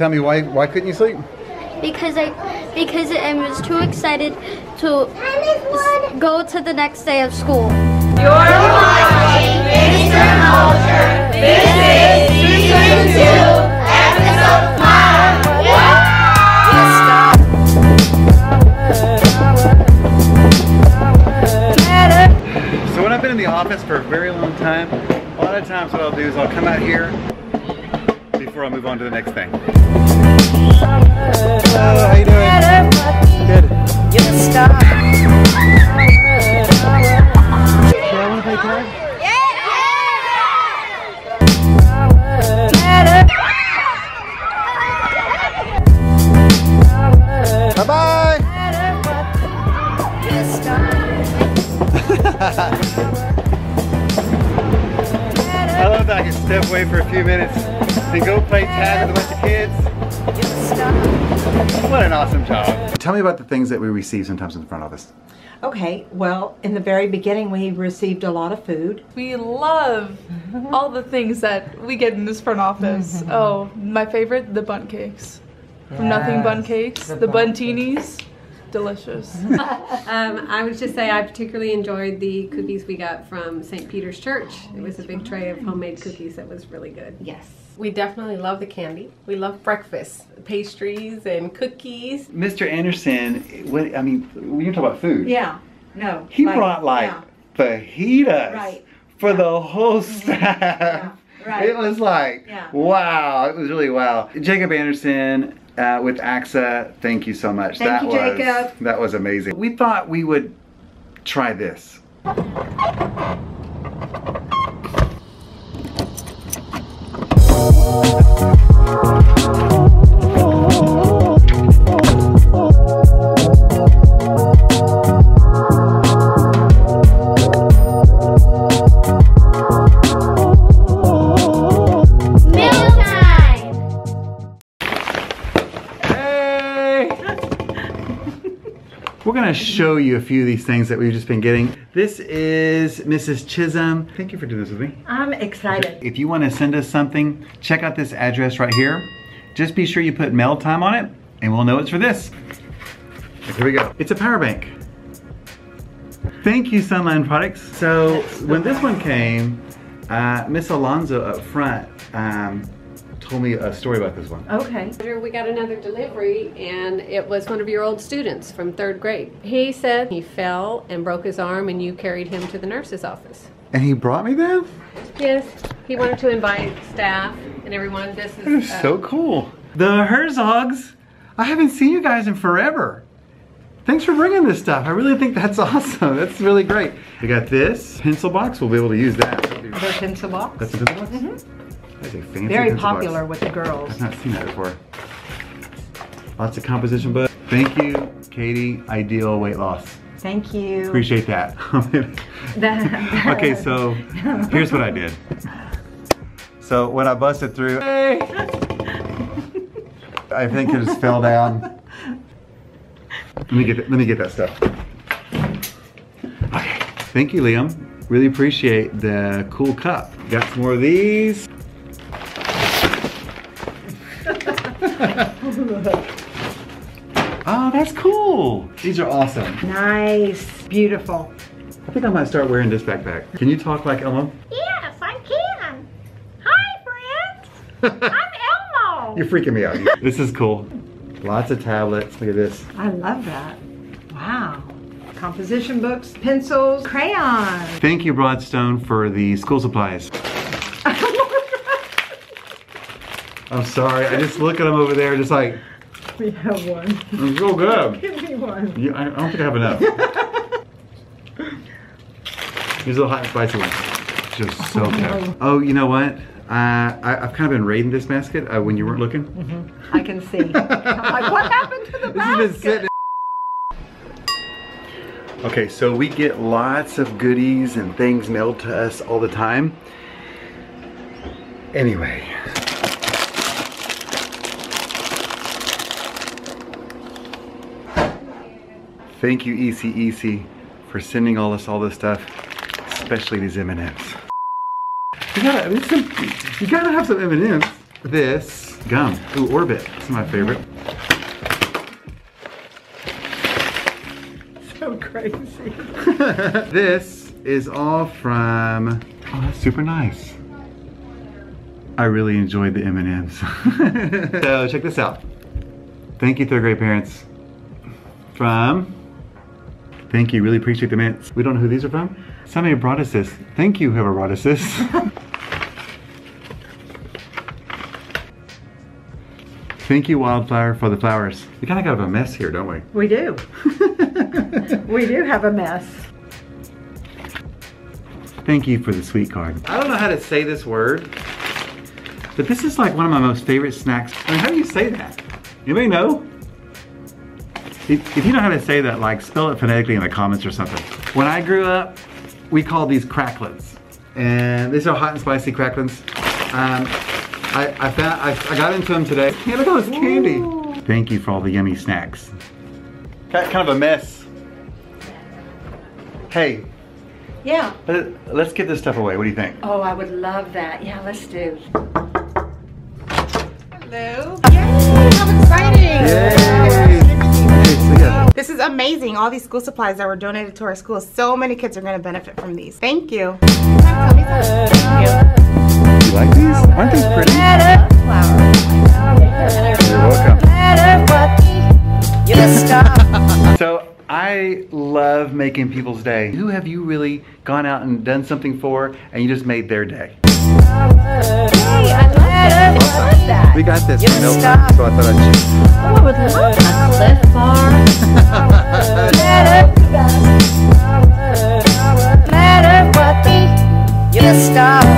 Tell me why couldn't you sleep? Because I was too excited to go to the next day of school. You're watching Mr. Culture. This is Season 2. In the office for a very long time. A lot of times what I'll do is I'll come out here before I move on to the next thing. Hello, how you doing? Good. Do I want to play card? Yeah! Bye-bye! I love that I can step away for a few minutes and go play tag with a bunch of kids. What an awesome job. Tell me about the things that we receive sometimes in the front office. Okay, well, in the very beginning we received a lot of food. We love all the things that we get in this front office. Oh, my favorite, the Bundt Cakes. Yes. From Nothing Bundt Cakes, the Buntinis. Delicious. I would just say I particularly enjoyed the cookies we got from St. Peter's Church. It was a big tray of homemade cookies that was really good. Yes. We definitely love the candy. We love breakfast, pastries and cookies. Mr. Anderson, what, I mean, when you talk about food. Yeah. No. He brought like fajitas for the whole staff. Yeah. Right. It was like, wow. It was really wow. Jacob Anderson, with AXA, thank you so much. Thank you, Jacob. That was amazing. We thought we would try this. We're gonna show you a few of these things that we've just been getting. This is Mrs. Chisholm. Thank you for doing this with me. I'm excited. If you wanna send us something, check out this address right here. Just be sure you put mail time on it and we'll know it's for this. Here we go. It's a power bank. Thank you, Sunline Products. So when this one came, Miss Alonzo up front, told me a story about this one. Okay. We got another delivery and it was one of your old students from 3rd grade. He said he fell and broke his arm and you carried him to the nurse's office. And he brought me there? Yes. He wanted to invite staff and everyone. This is so cool. The Herzogs. I haven't seen you guys in forever. Thanks for bringing this stuff. I really think that's awesome. That's really great. We got this pencil box. We'll be able to use that. The pencil box? That's a pencil box? Mm-hmm. That's a fancy very popular box with the girls. I've not seen that before. Lots of composition books. Thank you, Katie. Ideal weight loss. Thank you. Appreciate that. Okay, so here's what I did. So when I busted through, I think it just fell down. Let me get that stuff. Okay. Thank you, Liam. Really appreciate the cool cup. Got some more of these. Oh, that's cool. These are awesome. Nice. Beautiful. I think I might start wearing this backpack. Can you talk like Elmo? Yes, I can. Hi, friends. I'm Elmo. You're freaking me out. This is cool. Lots of tablets. Look at this. I love that. Wow. Composition books, pencils, crayons. Thank you, Broadstone, for the school supplies. I'm sorry, I just look at them over there just like... We have one. I'm so good. Give me one. Yeah, I don't think I have enough. Here's a little hot and spicy one. Just so good. Oh, you know what? I've kind of been raiding this basket when you weren't looking. Mm-hmm. I can see. I'm like, what happened to the basket? Okay, so we get lots of goodies and things mailed to us all the time. Anyway. Thank you, ECEC, for sending all this stuff, especially these M&Ms. You gotta have some M&Ms. This gum. Ooh, Orbit. It's my favorite. So crazy. This is all from... Oh, that's super nice. I really enjoyed the M&Ms. So check this out. Thank you, third grade parents. From... Thank you, really appreciate the mints. We don't know who these are from. Somebody brought us this. Thank you, whoever brought us this. Thank you, Wildflower, for the flowers. We kind of got a mess here, don't we? We do. We do have a mess. Thank you for the sweet card. I don't know how to say this word, but this is like one of my most favorite snacks. I mean, how do you say that? Anybody know? If you know how to say that, like, spell it phonetically in the comments or something. When I grew up, we called these cracklins. And these are hot and spicy cracklins. I got into them today. Yeah, look at all this candy. Ooh. Thank you for all the yummy snacks. Got kind of a mess. Hey. Yeah. Let's give this stuff away. What do you think? Oh, I would love that. Yeah, let's do. Hello. Yay, how exciting. Yay. This is amazing. All these school supplies that were donated to our school. So many kids are going to benefit from these. Thank you. You like these? Aren't these pretty? You're welcome. So I love making people's day. Who have you really gone out and done something for and you just made their day? Hey, I love that. I love that. We got this from Milton, so I thought I'd choose. Oh, I would love a Cliff Bar. Matter what the, you stop.